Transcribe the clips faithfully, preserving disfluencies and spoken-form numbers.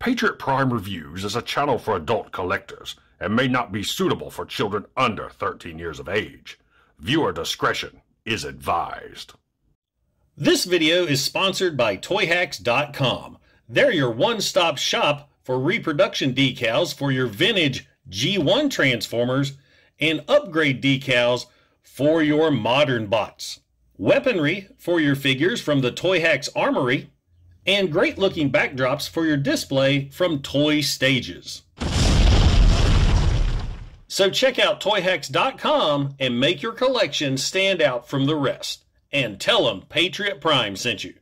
Patriot Prime Reviews is a channel for adult collectors and may not be suitable for children under thirteen years of age. Viewer discretion is advised. This video is sponsored by Toy Hax dot com. They're your one-stop shop for reproduction decals for your vintage G one Transformers and upgrade decals for your modern bots. Weaponry for your figures from the Toyhax Armory, and great-looking backdrops for your display from Toy Stages. So check out Toy Hax dot com and make your collection stand out from the rest. And tell them Patriot Prime sent you.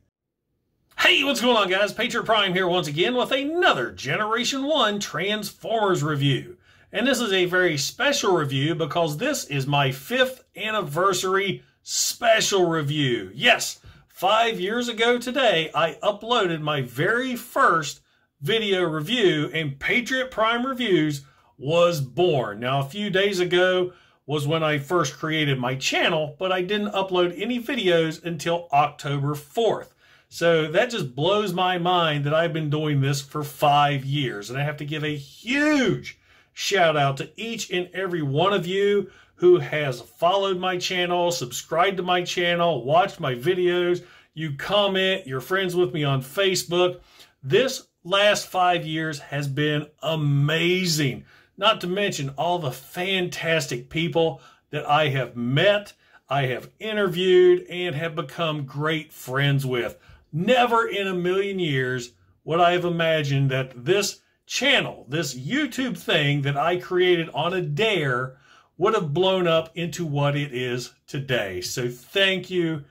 Hey, what's going on, guys? Patriot Prime here once again with another Generation one Transformers review. And this is a very special review because this is my fifth anniversary special review. Yes, five years ago today, I uploaded my very first video review, and Patriot Prime Reviews was born. Now, a few days ago was when I first created my channel, but I didn't upload any videos until October fourth. So that just blows my mind that I've been doing this for five years, and I have to give a huge shout out to each and every one of you who has followed my channel, subscribed to my channel, watched my videos, you comment, you're friends with me on Facebook. This last five years has been amazing, not to mention all the fantastic people that I have met, I have interviewed, and have become great friends with. Never in a million years would I have imagined that this channel, this YouTube thing that I created on a dare, would have blown up into what it is today. So thank you,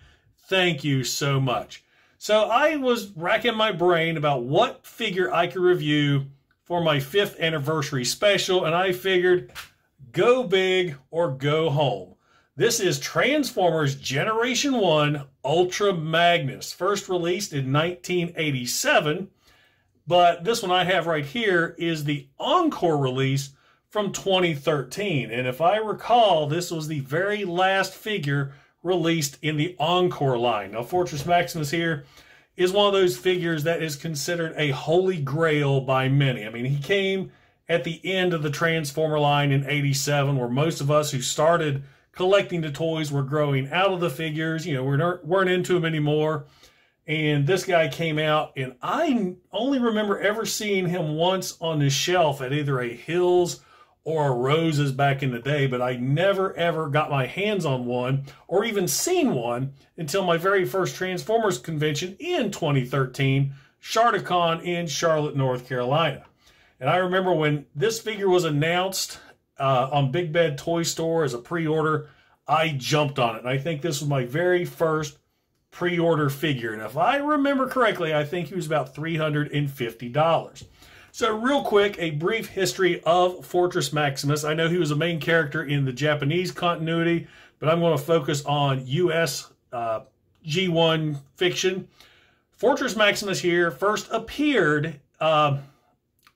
thank you so much. So I was racking my brain about what figure I could review for my fifth anniversary special, and I figured, go big or go home. This is Transformers Generation one Ultra Magnus, first released in nineteen eighty-seven, but this one I have right here is the Encore release from twenty thirteen, and if I recall, this was the very last figure released in the Encore line. Now, Fortress Maximus here is one of those figures that is considered a holy grail by many. I mean, he came at the end of the Transformer line in eighty-seven, where most of us who started collecting the toys were growing out of the figures. You know, we weren't into them anymore, and this guy came out, and I only remember ever seeing him once on the shelf at either a Hills or a Rose's back in the day, but I never ever got my hands on one or even seen one until my very first Transformers convention in twenty thirteen, ShardaCon in Charlotte, North Carolina. And I remember when this figure was announced uh, on Big Bad Toy Store as a pre-order, I jumped on it. And I think this was my very first pre-order figure. And if I remember correctly, I think he was about three hundred fifty dollars. So real quick, a brief history of Fortress Maximus. I know he was a main character in the Japanese continuity, but I'm going to focus on U S uh, G one fiction. Fortress Maximus here first appeared uh,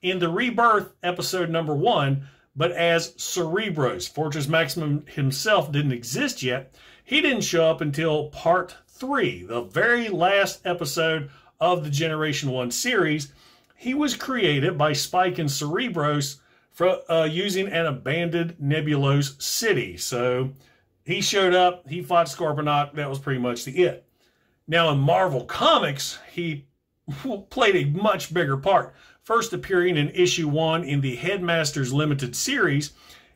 in the Rebirth episode number one, but as Cerebros. Fortress Maximus himself didn't exist yet. He didn't show up until part three, the very last episode of the Generation one series. He was created by Spike and Cerebros for, uh, using an abandoned Nebulos city. So he showed up, he fought Scorponok, that was pretty much the it. Now in Marvel Comics, he played a much bigger part. First appearing in issue one in the Headmasters limited series,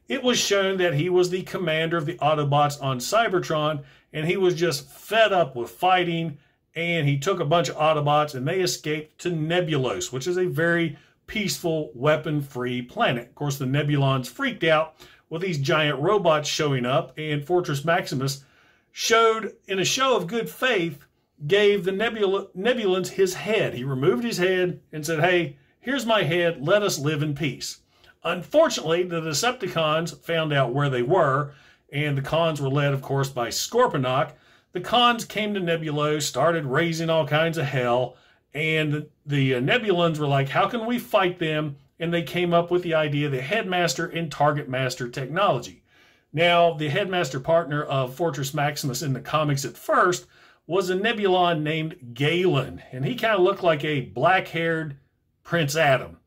it was shown that he was the commander of the Autobots on Cybertron, and he was just fed up with fighting, and he took a bunch of Autobots and they escaped to Nebulos, which is a very peaceful, weapon-free planet. Of course, the Nebulans freaked out with these giant robots showing up, and Fortress Maximus showed, in a show of good faith, gave the Nebula, Nebulans his head. He removed his head and said, hey, here's my head, let us live in peace. Unfortunately, the Decepticons found out where they were, and the cons were led, of course, by Scorponok. The cons came to Nebulos, started raising all kinds of hell, and the Nebulans were like, how can we fight them? And they came up with the idea of the Headmaster and Target Master technology. Now, the Headmaster partner of Fortress Maximus in the comics at first was a Nebulan named Galen, and he kind of looked like a black-haired Prince Adam.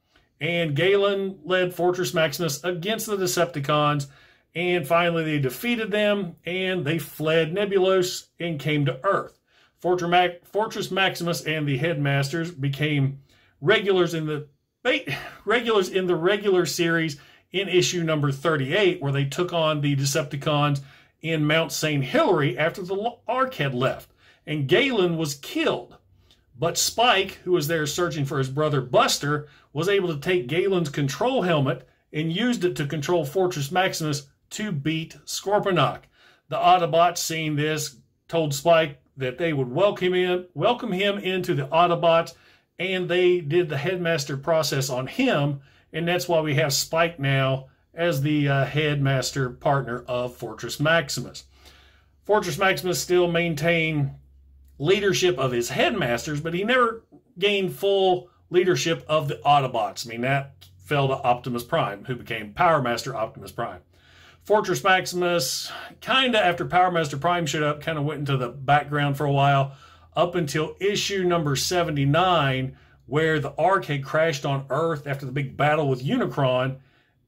And Galen led Fortress Maximus against the Decepticons, and finally they defeated them, and they fled Nebulos and came to Earth. Fortress Maximus and the Headmasters became regulars in the regulars in the regular series in issue number thirty-eight, where they took on the Decepticons in Mount Saint Hilary after the Ark had left. And Galen was killed. But Spike, who was there searching for his brother Buster, was able to take Galen's control helmet and used it to control Fortress Maximus to beat Scorponok. The Autobots, seeing this, told Spike that they would welcome him, welcome him into the Autobots, and they did the headmaster process on him, and that's why we have Spike now as the uh, headmaster partner of Fortress Maximus. Fortress Maximus still maintained leadership of his headmasters, but he never gained full leadership of the Autobots. I mean, that fell to Optimus Prime, who became Powermaster Optimus Prime. Fortress Maximus, kind of after Powermaster Prime showed up, kind of went into the background for a while, up until issue number seventy-nine, where the Ark had crashed on Earth after the big battle with Unicron,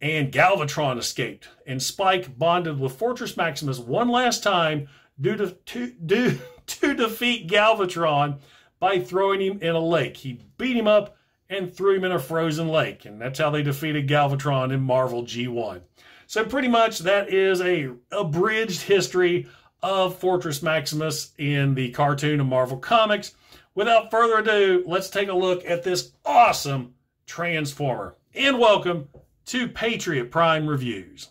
and Galvatron escaped. And Spike bonded with Fortress Maximus one last time due to, to, due to defeat Galvatron by throwing him in a lake. He beat him up and threw him in a frozen lake, and that's how they defeated Galvatron in Marvel G one. So pretty much that is a abridged history of Fortress Maximus in the cartoon of Marvel Comics. Without further ado, let's take a look at this awesome Transformer. And welcome to Patriot Prime Reviews.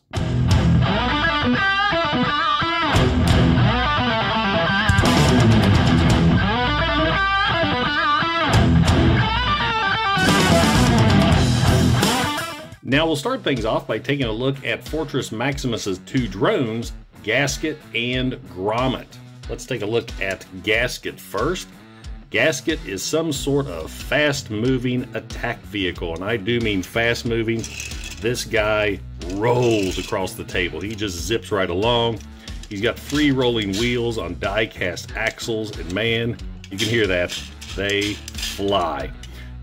Now we'll start things off by taking a look at Fortress Maximus's two drones, Gasket and Grommet. Let's take a look at Gasket first. Gasket is some sort of fast-moving attack vehicle, and I do mean fast-moving. This guy rolls across the table. He just zips right along. He's got free rolling wheels on die-cast axles, and man, you can hear that, they fly.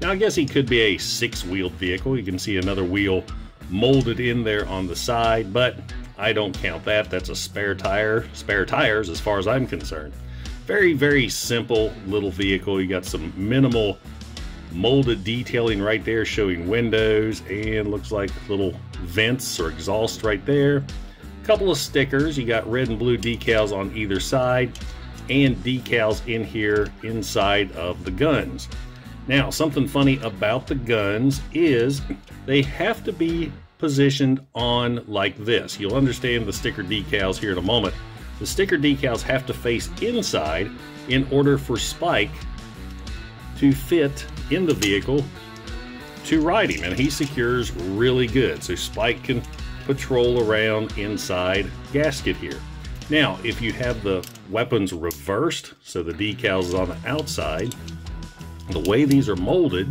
Now, I guess he could be a six-wheeled vehicle. You can see another wheel molded in there on the side, but I don't count that. That's a spare tire. Spare tires, as far as I'm concerned. Very, very simple little vehicle. You got some minimal molded detailing right there, showing windows and looks like little vents or exhaust right there. A couple of stickers. You got red and blue decals on either side and decals in here inside of the guns. Now, something funny about the guns is they have to be positioned on like this. You'll understand the sticker decals here in a moment. The sticker decals have to face inside in order for Spike to fit in the vehicle to ride him, and he secures really good. So Spike can patrol around inside Gasket here. Now, if you have the weapons reversed, so the decals is on the outside, the way these are molded,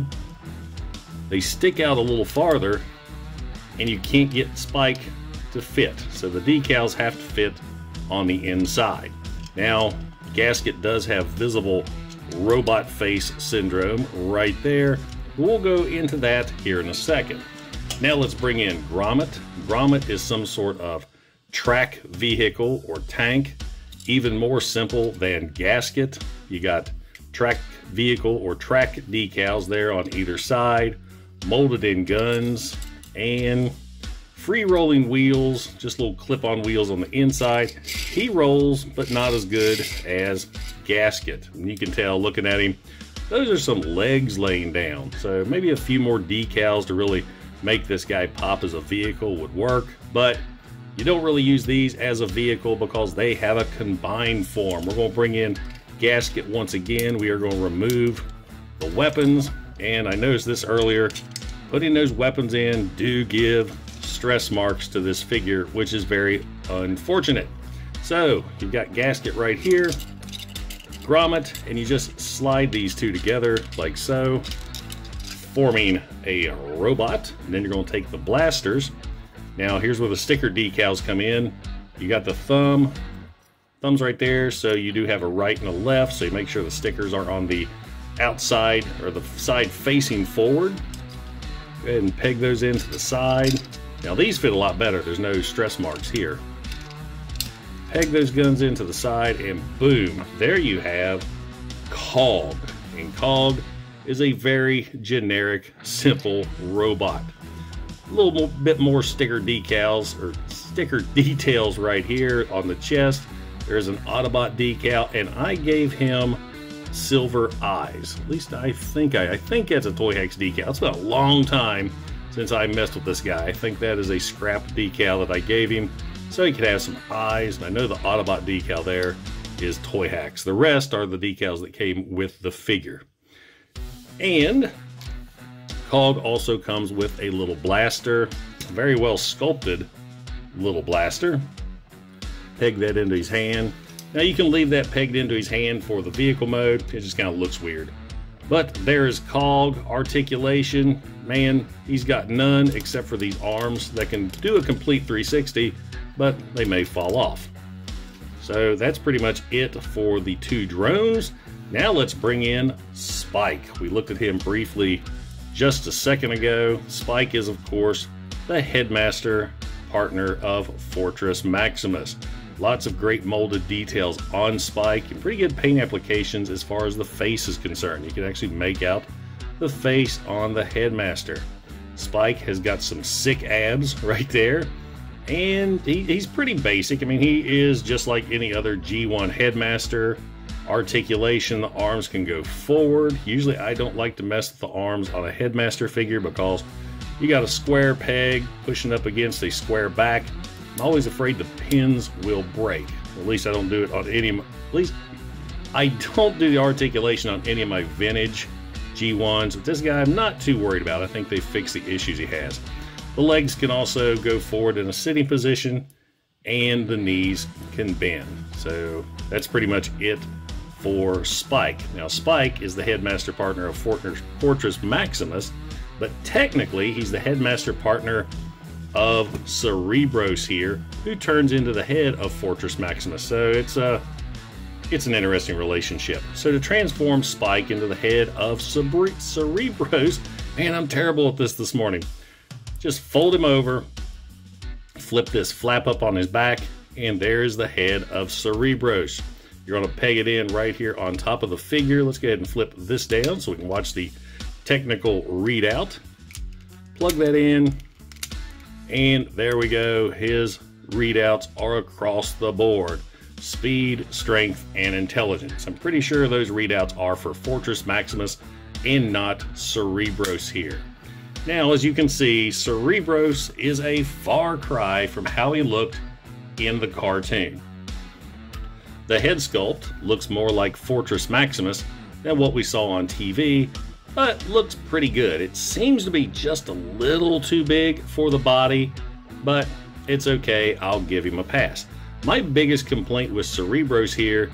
they stick out a little farther and you can't get Spike to fit. So the decals have to fit on the inside. Now, Gasket does have visible robot face syndrome right there. We'll go into that here in a second. Now let's bring in Grommet. Grommet is some sort of track vehicle or tank, even more simple than Gasket. You got track vehicle or track decals there on either side, molded in guns, and free rolling wheels, just little clip-on wheels on the inside. He rolls, but not as good as Gasket. And you can tell looking at him, those are some legs laying down. So maybe a few more decals to really make this guy pop as a vehicle would work, but you don't really use these as a vehicle because they have a combined form. We're gonna bring in Gasket once again. We are going to remove the weapons, and I noticed this earlier, putting those weapons in do give stress marks to this figure, which is very unfortunate. So you've got Gasket right here, Grommet, and you just slide these two together like so, forming a robot. And then you're going to take the blasters. Now here's where the sticker decals come in. You got the thumb Thumbs right there, so you do have a right and a left, so you make sure the stickers are on the outside or the side facing forward. Go ahead and peg those into the side. Now these fit a lot better. There's no stress marks here. Peg those guns into the side and boom, there you have Cog. And Cog is a very generic, simple robot. A little more, bit more sticker decals or sticker details right here on the chest. There's an Autobot decal and I gave him silver eyes. At least I think I, I think that's a Toyhax decal. It's been a long time since I messed with this guy. I think that is a scrap decal that I gave him, so he could have some eyes, and I know the Autobot decal there is Toyhax. The rest are the decals that came with the figure. And Cog also comes with a little blaster, a very well sculpted little blaster. Peg that into his hand. Now you can leave that pegged into his hand for the vehicle mode. It just kind of looks weird. But there's Cog articulation. Man, he's got none except for these arms that can do a complete three sixty, but they may fall off. So that's pretty much it for the two drones. Now let's bring in Spike. We looked at him briefly just a second ago. Spike is, of course, the headmaster partner of Fortress Maximus. Lots of great molded details on Spike and pretty good paint applications as far as the face is concerned. You can actually make out the face on the headmaster. Spike has got some sick abs right there, and he, he's pretty basic. I mean, he is just like any other G one headmaster. Articulation, the arms can go forward. Usually I don't like to mess with the arms on a headmaster figure because you got a square peg pushing up against a square back. I'm always afraid the pins will break. At least I don't do it on any. At least I don't do the articulation on any of my vintage G ones. With this guy, I'm not too worried about. I think they fix the issues he has. The legs can also go forward in a sitting position, and the knees can bend. So that's pretty much it for Spike. Now Spike is the headmaster partner of Fortress Maximus, but technically he's the headmaster partner of Cerebros here, who turns into the head of Fortress Maximus. So it's a it's an interesting relationship. So to transform Spike into the head of Cebre Cerebros, man, I'm terrible at this this morning. Just fold him over, flip this flap up on his back, and there's the head of Cerebros. You're gonna peg it in right here on top of the figure. Let's go ahead and flip this down so we can watch the technical readout. Plug that in. And there we go, his readouts are across the board. Speed, strength, and intelligence. I'm pretty sure those readouts are for Fortress Maximus and not Cerebros here. Now, as you can see, Cerebros is a far cry from how he looked in the cartoon. The head sculpt looks more like Fortress Maximus than what we saw on T V, but looks pretty good. It seems to be just a little too big for the body, but it's okay, I'll give him a pass. My biggest complaint with Cerebros here,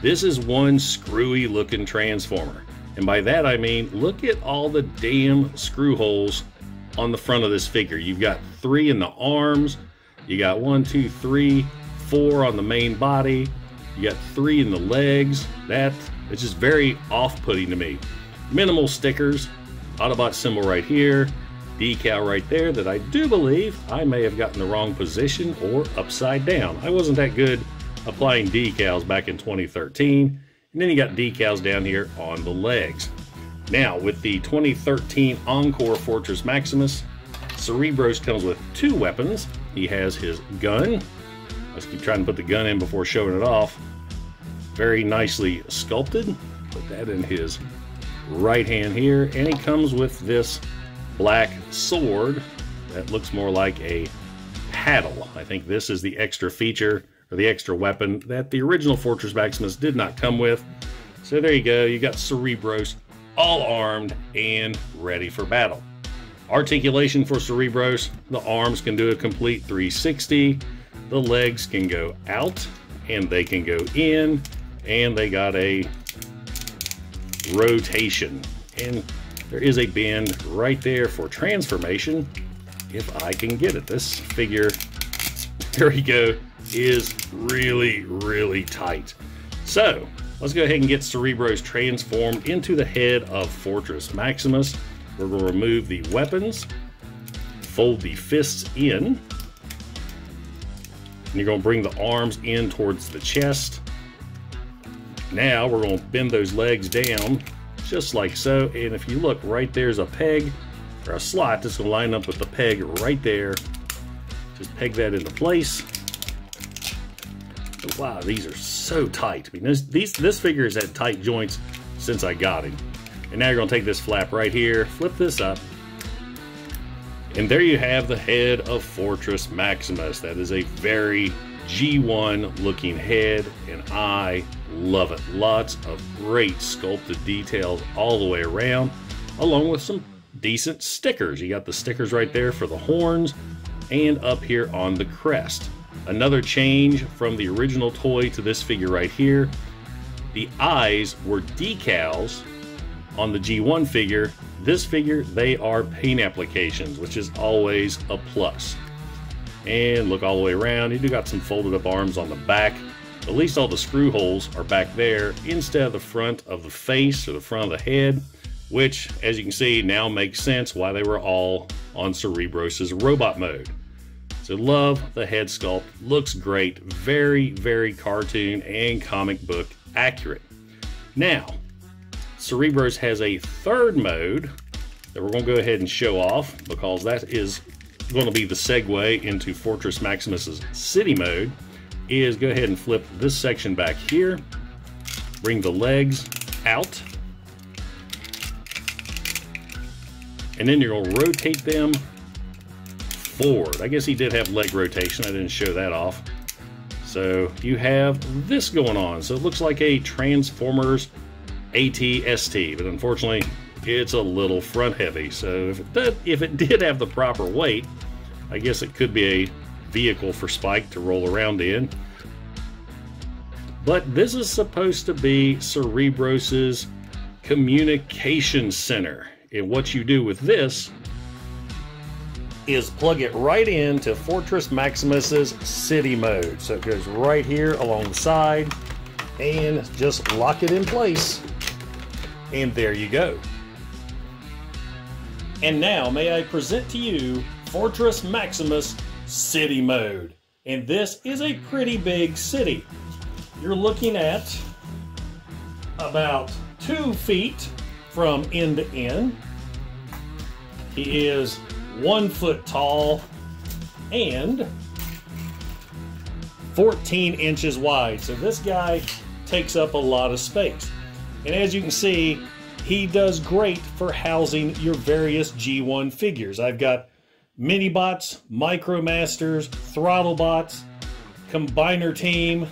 this is one screwy looking Transformer. And by that I mean, look at all the damn screw holes on the front of this figure. You've got three in the arms, you got one, two, three, four on the main body, you got three in the legs. That, it's just very off-putting to me. Minimal stickers, Autobot symbol right here, decal right there that I do believe I may have gotten the wrong position or upside down. I wasn't that good applying decals back in twenty thirteen. And then you got decals down here on the legs. Now with the twenty thirteen Encore Fortress Maximus, Cerebros comes with two weapons. He has his gun. Let's keep trying to put the gun in before showing it off. Very nicely sculpted. Put that in his right hand here, and he comes with this black sword that looks more like a paddle. I think this is the extra feature or the extra weapon that the original Fortress Maximus did not come with. So there you go, you got Cerebros all armed and ready for battle. Articulation for Cerebros, the arms can do a complete three sixty, the legs can go out and they can go in, and they got a rotation, and there is a bend right there for transformation if I can get it. This figure, there we go, is really really tight. So let's go ahead and get Cerebros transformed into the head of Fortress Maximus. We're going to remove the weapons, fold the fists in, and you're going to bring the arms in towards the chest. Now we're going to bend those legs down just like so, and if you look right, there's a peg or a slot that's going to line up with the peg right there. Just peg that into place. Wow, these are so tight. I mean, this, these, this figure has had tight joints since I got him. And now you're going to take this flap right here, flip this up, and there you have the head of Fortress Maximus. That is a very G one looking head, and I love it. Lots of great sculpted details all the way around, along with some decent stickers. You got the stickers right there for the horns and up here on the crest. Another change from the original toy to this figure right here, the eyes were decals on the G one figure. This figure, they are paint applications, which is always a plus. And look all the way around, you do got some folded up arms on the back. At least all the screw holes are back there instead of the front of the face or the front of the head, which, as you can see, now makes sense why they were all on Cerebros's robot mode. So love the head sculpt, looks great, very, very cartoon and comic book accurate. Now, Cerebros has a third mode that we're going to go ahead and show off, because that is going to be the segue into Fortress Maximus's city mode. Is go ahead and flip this section back here, bring the legs out, and then you're going to rotate them forward. I guess he did have leg rotation, I didn't show that off. So you have this going on, so it looks like a Transformers A T S T, but unfortunately it's a little front heavy, so if it did, if it did have the proper weight, I guess it could be a vehicle for Spike to roll around in. But this is supposed to be Cerebros's communication center, and what you do with this is plug it right into Fortress Maximus's city mode. So it goes right here along the side and just lock it in place, and there you go. And now may I present to you Fortress Maximus city mode. And this is a pretty big city. You're looking at about two feet from end to end. He is one foot tall and fourteen inches wide. So this guy takes up a lot of space. And as you can see, he does great for housing your various G one figures. I've got Minibots, Micromasters, Throttlebots, Combiner Team,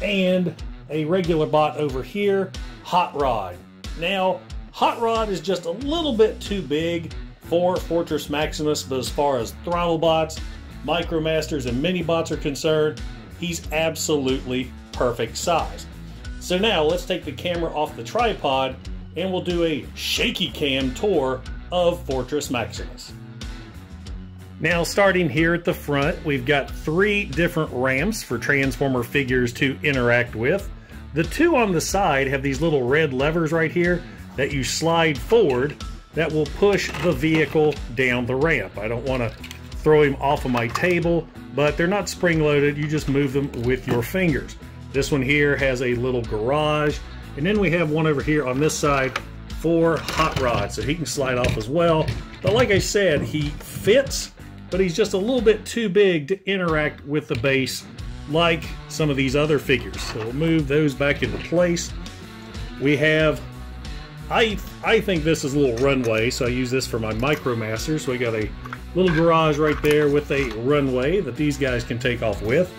and a regular bot over here, Hot Rod. Now, Hot Rod is just a little bit too big for Fortress Maximus, but as far as Throttlebots, Micromasters, and Minibots are concerned, he's absolutely perfect size. So now let's take the camera off the tripod and we'll do a shaky cam tour of Fortress Maximus. Now, starting here at the front, we've got three different ramps for Transformer figures to interact with. The two on the side have these little red levers right here that you slide forward that will push the vehicle down the ramp. I don't want to throw him off of my table, but they're not spring-loaded. You just move them with your fingers. This one here has a little garage, and then we have one over here on this side for Hot Rod, so he can slide off as well. But like I said, he fits, but he's just a little bit too big to interact with the base like some of these other figures. So we'll move those back into place. We have, I, I think this is a little runway, so I use this for my Micromaster. So we got a little garage right there with a runway that these guys can take off with.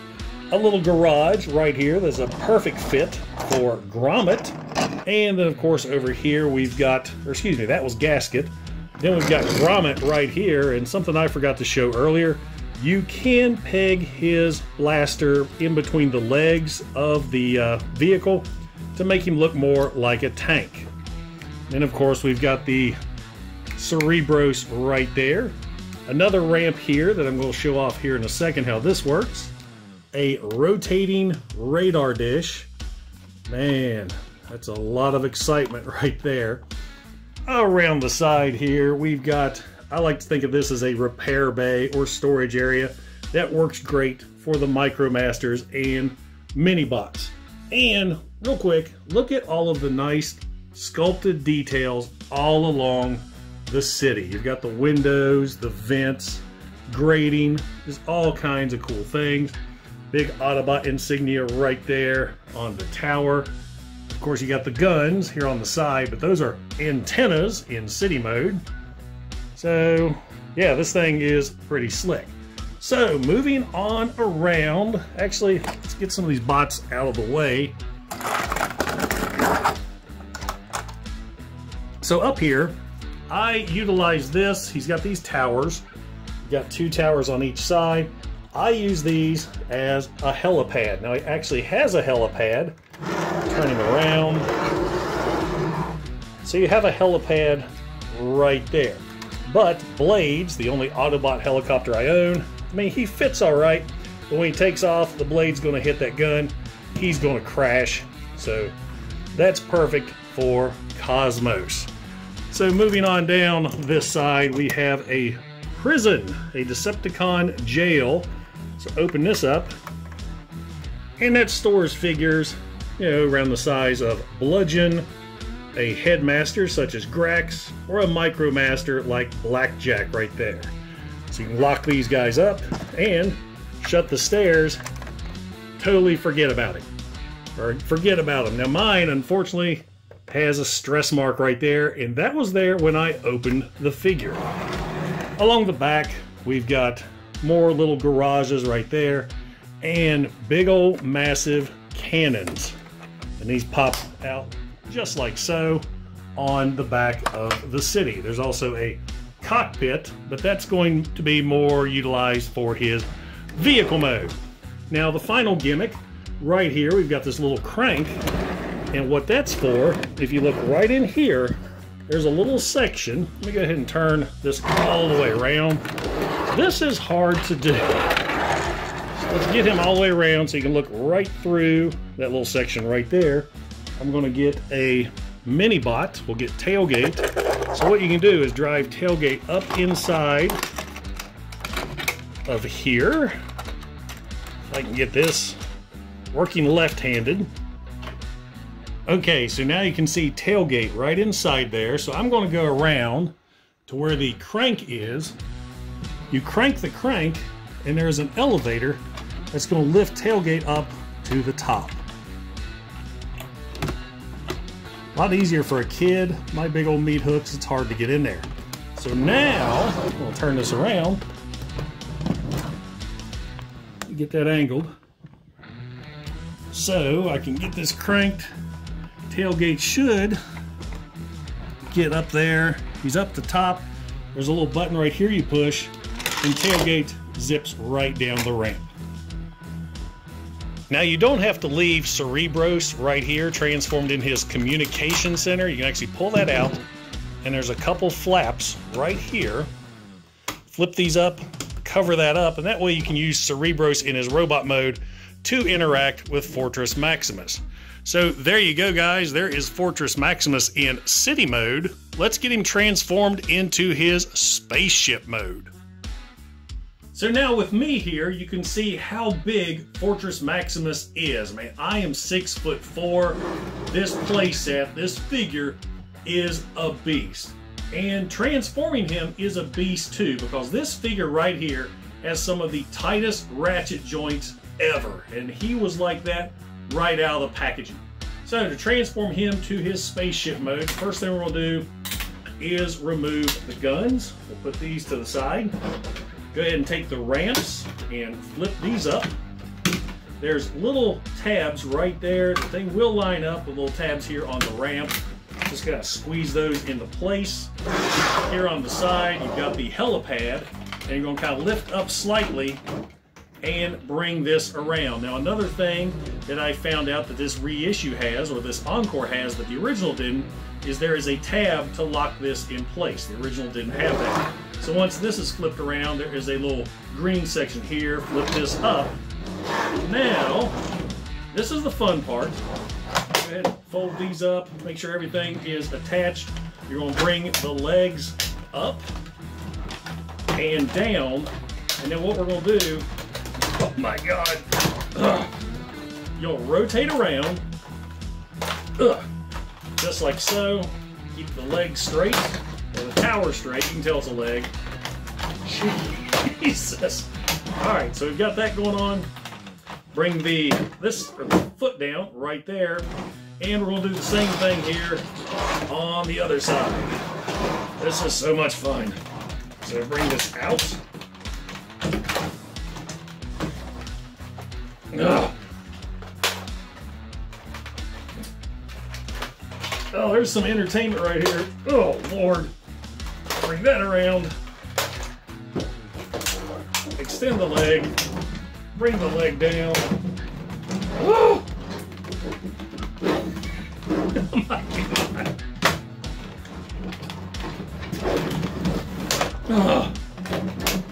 A little garage right here that's a perfect fit for Grommet. And then of course over here we've got, or excuse me, that was Gasket. Then we've got Grommet right here, and something I forgot to show earlier, you can peg his blaster in between the legs of the uh, vehicle to make him look more like a tank. And of course we've got the Cerebros right there. Another ramp here that I'm going to show off here in a second how this works. A rotating radar dish. Man, that's a lot of excitement right there. Around the side here, we've got, I like to think of this as a repair bay or storage area that works great for the Micromasters and mini bots. And real quick, look at all of the nice sculpted details all along the city. You've got the windows, the vents, grating, just all kinds of cool things. Big Autobot insignia right there on the tower. Of course, you got the guns here on the side, but those are antennas in city mode. So yeah, this thing is pretty slick. So moving on around, actually, let's get some of these bots out of the way. So up here, I utilize this. He's got these towers. You've got two towers on each side. I use these as a helipad. Now he actually has a helipad. Turn him around. So you have a helipad right there. But Blades, the only Autobot helicopter I own, I mean, he fits all right, but when he takes off, the Blade's going to hit that gun. He's going to crash. So that's perfect for Cosmos. So moving on down this side, we have a prison, a Decepticon jail. So open this up, and that stores figures, you know, around the size of Bludgeon, a Headmaster such as Grax, or a Micromaster like Blackjack right there. So you can lock these guys up and shut the stairs, totally forget about it, or forget about them. Now mine, unfortunately, has a stress mark right there, and that was there when I opened the figure. Along the back, we've got more little garages right there, and big old massive cannons. And these pop out just like so on the back of the city. There's also a cockpit, but that's going to be more utilized for his vehicle mode. Now the final gimmick right here, we've got this little crank, and what that's for, if you look right in here, there's a little section. Let me go ahead and turn this all the way around. This is hard to do. So let's get him all the way around so you can look right through that little section right there. I'm gonna get a mini bot. We'll get Tailgate. So what you can do is drive Tailgate up inside of here. If I can get this working left-handed. Okay, so now you can see Tailgate right inside there. So I'm gonna go around to where the crank is. You crank the crank, and there's an elevator that's gonna lift Tailgate up to the top. A lot easier for a kid. My big old meat hooks, it's hard to get in there. So now, I'm gonna turn this around. Get that angled. So I can get this cranked. Tailgate should get up there. He's up the top. There's a little button right here you push, and Tailgate zips right down the ramp. Now you don't have to leave Cerebros right here transformed in his communication center. You can actually pull that out, and there's a couple flaps right here. Flip these up, cover that up, and that way you can use Cerebros in his robot mode to interact with Fortress Maximus. So there you go, guys. There is Fortress Maximus in city mode. Let's get him transformed into his spaceship mode. So now with me here, you can see how big Fortress Maximus is. Man, I am six foot four. This playset, this figure is a beast. And transforming him is a beast too, because this figure right here has some of the tightest ratchet joints ever. And he was like that right out of the packaging. So to transform him to his spaceship mode, first thing we're gonna do is remove the guns. We'll put these to the side. Go ahead and take the ramps and flip these up. There's little tabs right there. The thing will line up with little tabs here on the ramp. Just gotta squeeze those into place. Here on the side, you've got the helipad, and you're gonna kind of lift up slightly and bring this around. Now another thing that I found out that this reissue has, or this Encore has, but the original didn't, is there is a tab to lock this in place. The original didn't have that. So once this is flipped around, there is a little green section here. Flip this up. Now, this is the fun part. Go ahead and fold these up, make sure everything is attached. You're going to bring the legs up and down, and then what we're going to do, oh my god, ugh, you'll rotate around, ugh, just like so, keep the legs straight, or the tower straight, you can tell it's a leg. Jesus. Alright, so we've got that going on. Bring the this foot down right there, and we're going to do the same thing here on the other side. This is so much fun. So bring this out. Ugh. Oh, there's some entertainment right here. Oh, Lord. Bring that around. Extend the leg. Bring the leg down. Woo! Oh, my God. Ugh.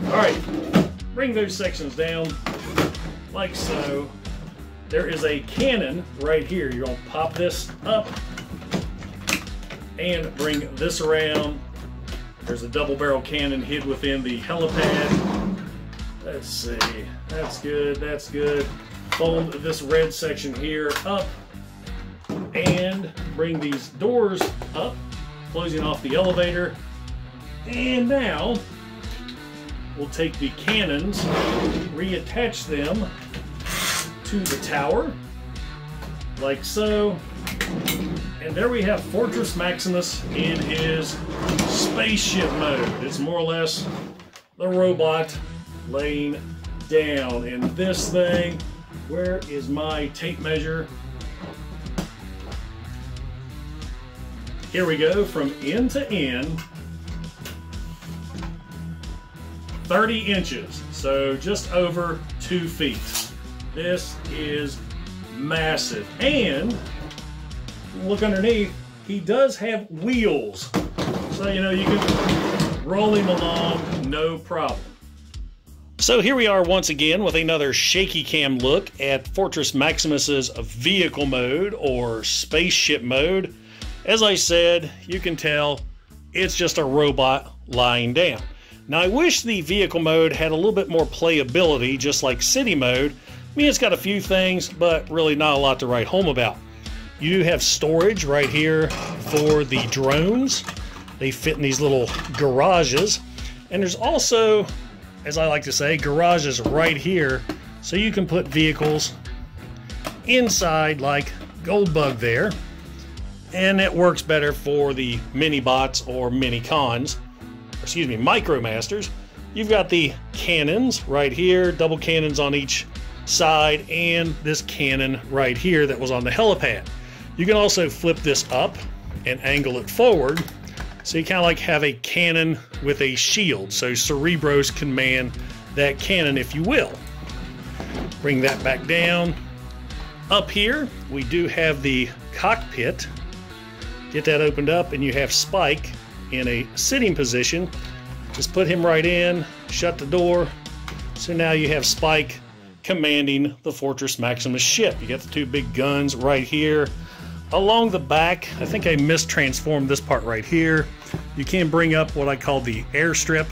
All right. Bring those sections down. Like so. There is a cannon right here. You're going to pop this up. And bring this around. There's a double barrel cannon hid within the helipad. Let's see, that's good, that's good. Fold this red section here up and bring these doors up, closing off the elevator. And now we'll take the cannons, reattach them to the tower, like so. And there we have Fortress Maximus in his spaceship mode. It's more or less the robot laying down. And this thing, where is my tape measure? Here we go, from end to end, thirty inches. So just over two feet. This is massive. And look underneath, he does have wheels, so you know you can roll him along no problem. So here we are once again with another shaky cam look at Fortress Maximus's vehicle mode or spaceship mode. As I said, you can tell it's just a robot lying down. Now I wish the vehicle mode had a little bit more playability, just like city mode. I mean, it's got a few things, but really not a lot to write home about. You do have storage right here for the drones. They fit in these little garages. And there's also, as I like to say, garages right here. So you can put vehicles inside like Goldbug there. And it works better for the mini bots or mini cons. Excuse me, Micromasters. You've got the cannons right here, double cannons on each side, and this cannon right here that was on the helipad. You can also flip this up and angle it forward, so you kind of like have a cannon with a shield, so Cerebros can man that cannon if you will. Bring that back down. Up here, we do have the cockpit. Get that opened up and you have Spike in a sitting position. Just put him right in, shut the door. So now you have Spike commanding the Fortress Maximus ship. You got the two big guns right here. Along the back, I think I mistransformed this part right here. You can bring up what I call the airstrip.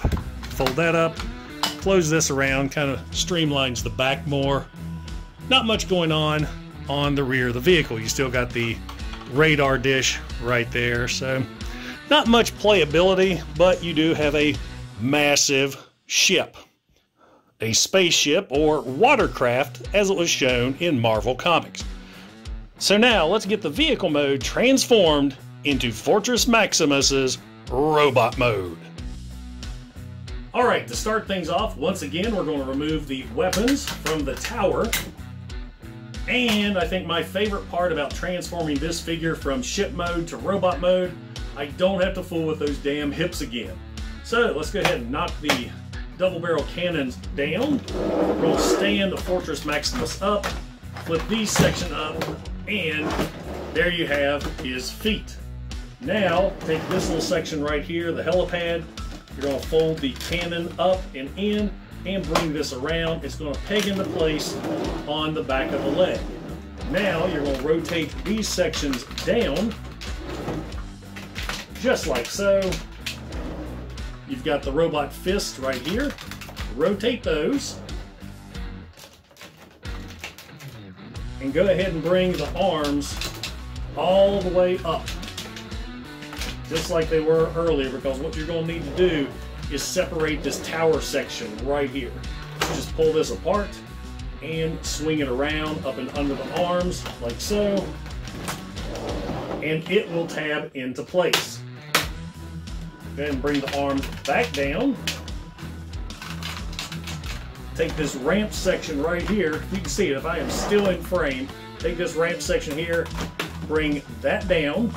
Fold that up, close this around, kind of streamlines the back more. Not much going on on the rear of the vehicle. You still got the radar dish right there. So not much playability, but you do have a massive ship. A spaceship or watercraft as it was shown in Marvel Comics. So now let's get the vehicle mode transformed into Fortress Maximus's robot mode. Alright, to start things off, once again we're going to remove the weapons from the tower. And I think my favorite part about transforming this figure from ship mode to robot mode, I don't have to fool with those damn hips again. So let's go ahead and knock the double barrel cannons down. We're going to stand the Fortress Maximus up, flip these section up, and there you have his feet. Now, take this little section right here, the helipad. You're going to fold the cannon up and in and bring this around. It's going to peg into place on the back of the leg. Now, you're going to rotate these sections down just like so. You've got the robot fist right here. Rotate those. And go ahead and bring the arms all the way up, just like they were earlier, because what you're going to need to do is separate this tower section right here. Just pull this apart and swing it around up and under the arms like so, and it will tab into place. Then bring the arms back down. Take this ramp section right here. You can see it if I am still in frame. Take this ramp section here, bring that down.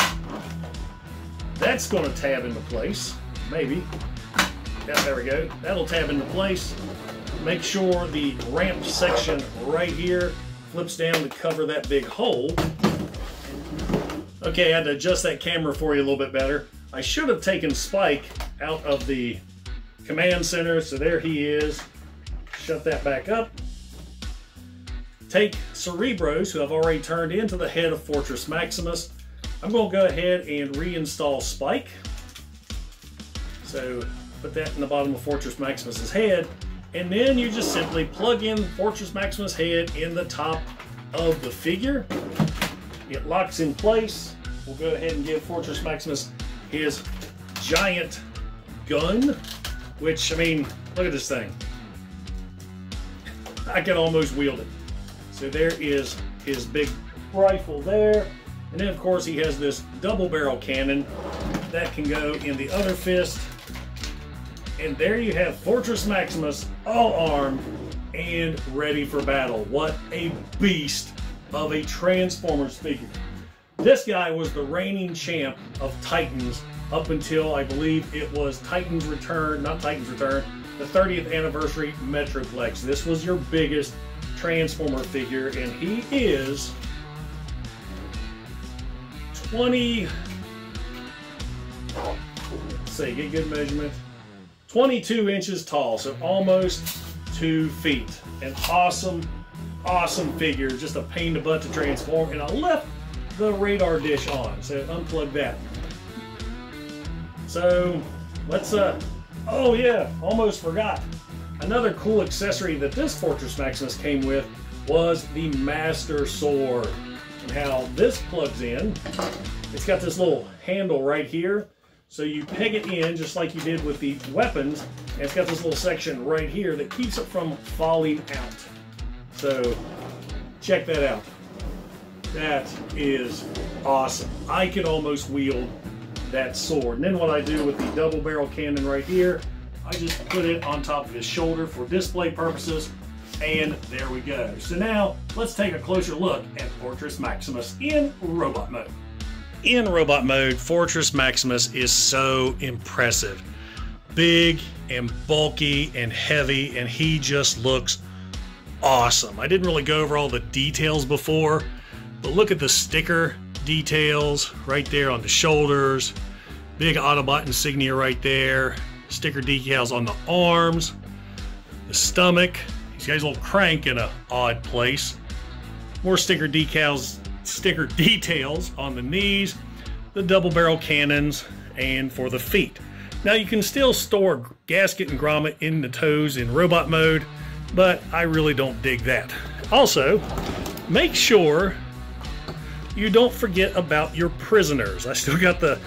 That's going to tab into place, maybe. Yeah, there we go. That'll tab into place. Make sure the ramp section right here flips down to cover that big hole. Okay, I had to adjust that camera for you a little bit better. I should have taken Spike out of the command center, so there he is. Shut that back up. Take Cerebros, who I've already turned into the head of Fortress Maximus. I'm going to go ahead and reinstall Spike. So put that in the bottom of Fortress Maximus's head, and then you just simply plug in Fortress Maximus' head in the top of the figure. It locks in place. We'll go ahead and give Fortress Maximus his giant gun, which, I mean, look at this thing. I can almost wield it. So there is his big rifle there. And then, of course, he has this double barrel cannon that can go in the other fist. And there you have Fortress Maximus, all armed and ready for battle. What a beast of a Transformers figure. This guy was the reigning champ of Titans up until, I believe, it was Titans Return, not Titans Return, the thirtieth anniversary Metroplex. This was your biggest Transformer figure, and he is twenty, let's see, get good measurement, twenty-two inches tall, so almost two feet. An awesome, awesome figure, just a pain in the butt to transform, and I left the radar dish on, so unplug that. So let's, uh, oh yeah, almost forgot. Another cool accessory that this Fortress Maximus came with was the Master Sword. And how this plugs in, it's got this little handle right here. So you peg it in just like you did with the weapons, and it's got this little section right here that keeps it from falling out. So check that out. That is awesome. I could almost wield that sword. And then what I do with the double barrel cannon right here, I just put it on top of his shoulder for display purposes, and there we go. So now let's take a closer look at Fortress Maximus in robot mode. In robot mode, Fortress Maximus is so impressive. Big and bulky and heavy, and he just looks awesome. I didn't really go over all the details before, but look at the sticker details right there on the shoulders. Big Autobot insignia right there. Sticker decals on the arms, the stomach. He's got his little crank in an odd place. More sticker decals sticker details on the knees, the double barrel cannons, and for the feet. Now you can still store Gasket and Grommet in the toes in robot mode, but I really don't dig that. Also, make sure you don't forget about your prisoners. I still got the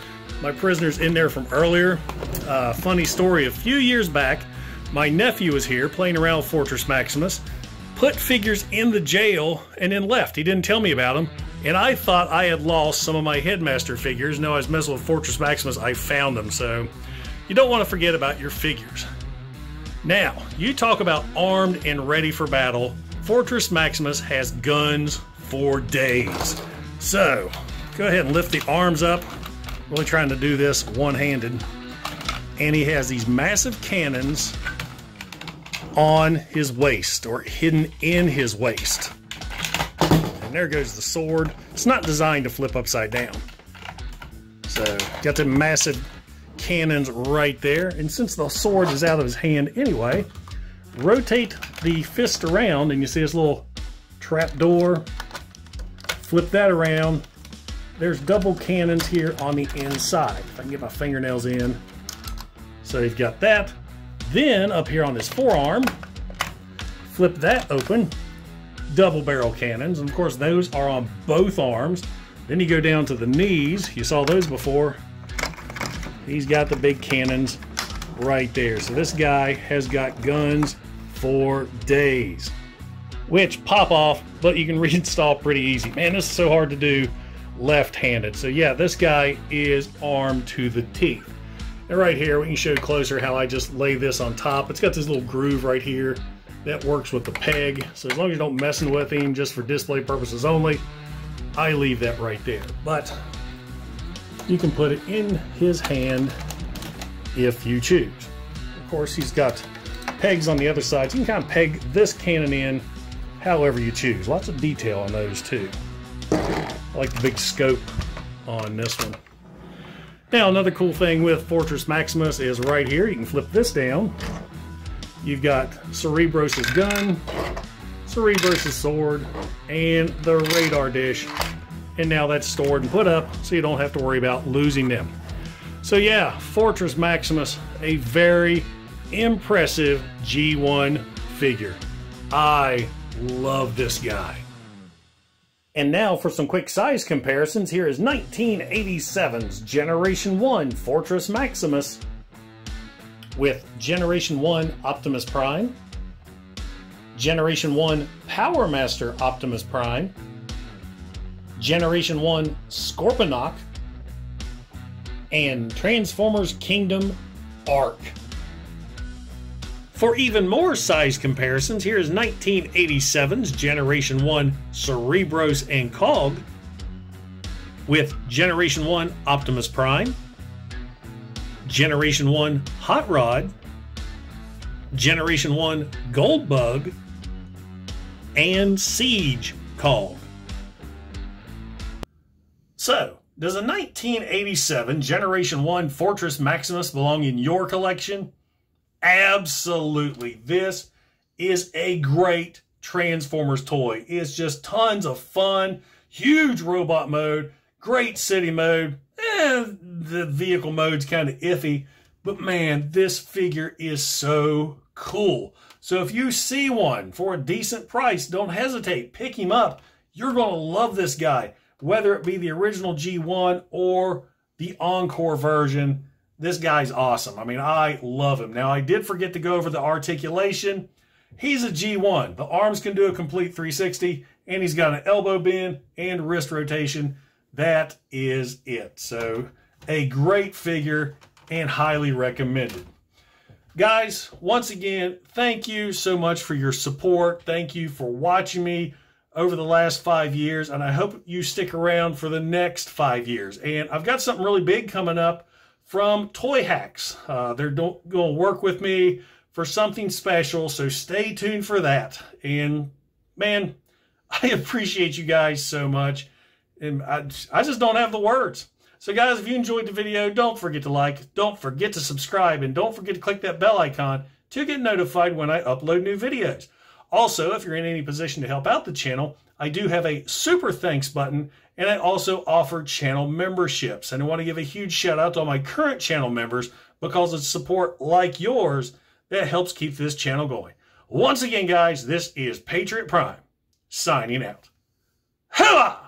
my prisoners in there from earlier. Uh, funny story, a few years back, my nephew was here playing around with Fortress Maximus, put figures in the jail, and then left. He didn't tell me about them, and I thought I had lost some of my Headmaster figures. No, I was messing with Fortress Maximus, I found them. So you don't want to forget about your figures. Now, you talk about armed and ready for battle. Fortress Maximus has guns for days. So go ahead and lift the arms up. Really trying to do this one-handed. And he has these massive cannons on his waist, or hidden in his waist. And there goes the sword. It's not designed to flip upside down. So got the massive cannons right there. And since the sword is out of his hand anyway, rotate the fist around and you see this little trap door. Flip that around there's double cannons here on the inside. If I can get my fingernails in. So you've got that. Then up here on his forearm, flip that open, double barrel cannons. And of course those are on both arms. Then you go down to the knees. You saw those before. He's got the big cannons right there. So this guy has got guns for days, which pop off, but you can reinstall pretty easy. Man, this is so hard to do left-handed. So yeah, this guy is armed to the teeth. And right here, we can show closer how I just lay this on top. It's got this little groove right here that works with the peg. So as long as you don't messing with him, just for display purposes only, I leave that right there. But you can put it in his hand if you choose. Of course, he's got pegs on the other side, so you can kind of peg this cannon in however you choose. Lots of detail on those too. I like the big scope on this one. Now, another cool thing with Fortress Maximus is right here. You can flip this down. You've got Cerebros' gun, Cerebros' sword, and the radar dish. And now that's stored and put up, so you don't have to worry about losing them. So yeah, Fortress Maximus, a very impressive G one figure. I love this guy. And now for some quick size comparisons, here is nineteen eighty-seven's Generation one Fortress Maximus with Generation one Optimus Prime, Generation one Powermaster Optimus Prime, Generation one Scorponok, and Transformers Kingdom Ark. For even more size comparisons, here is nineteen eighty-seven's Generation one Cerebros and Cog with Generation one Optimus Prime, Generation one Hot Rod, Generation one Goldbug, and Siege Cog. So, does a nineteen eighty-seven Generation one Fortress Maximus belong in your collection? Absolutely. This is a great Transformers toy. It's just tons of fun, huge robot mode, great city mode. Eh, the vehicle mode's kind of iffy, but man, this figure is so cool. So if you see one for a decent price, don't hesitate. Pick him up. You're going to love this guy. Whether it be the original G one or the Encore version, this guy's awesome. I mean, I love him. Now, I did forget to go over the articulation. He's a G one. The arms can do a complete three sixty, and he's got an elbow bend and wrist rotation. That is it. So, a great figure and highly recommended. Guys, once again, thank you so much for your support. Thank you for watching me over the last five years, and I hope you stick around for the next five years. And I've got something really big coming up from Toy Hacks. Uh, they're going to work with me for something special, so stay tuned for that. And man, I appreciate you guys so much, and I, I just don't have the words. So guys, if you enjoyed the video, don't forget to like, don't forget to subscribe, and don't forget to click that bell icon to get notified when I upload new videos. Also, if you're in any position to help out the channel, I do have a super thanks button, and I also offer channel memberships. And I want to give a huge shout out to all my current channel members, because it's support like yours that helps keep this channel going. Once again, guys, this is Patriot Prime signing out. Hello!